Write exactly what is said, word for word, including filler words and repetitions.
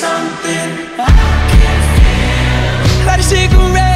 something I can't feel. Light a cigarette.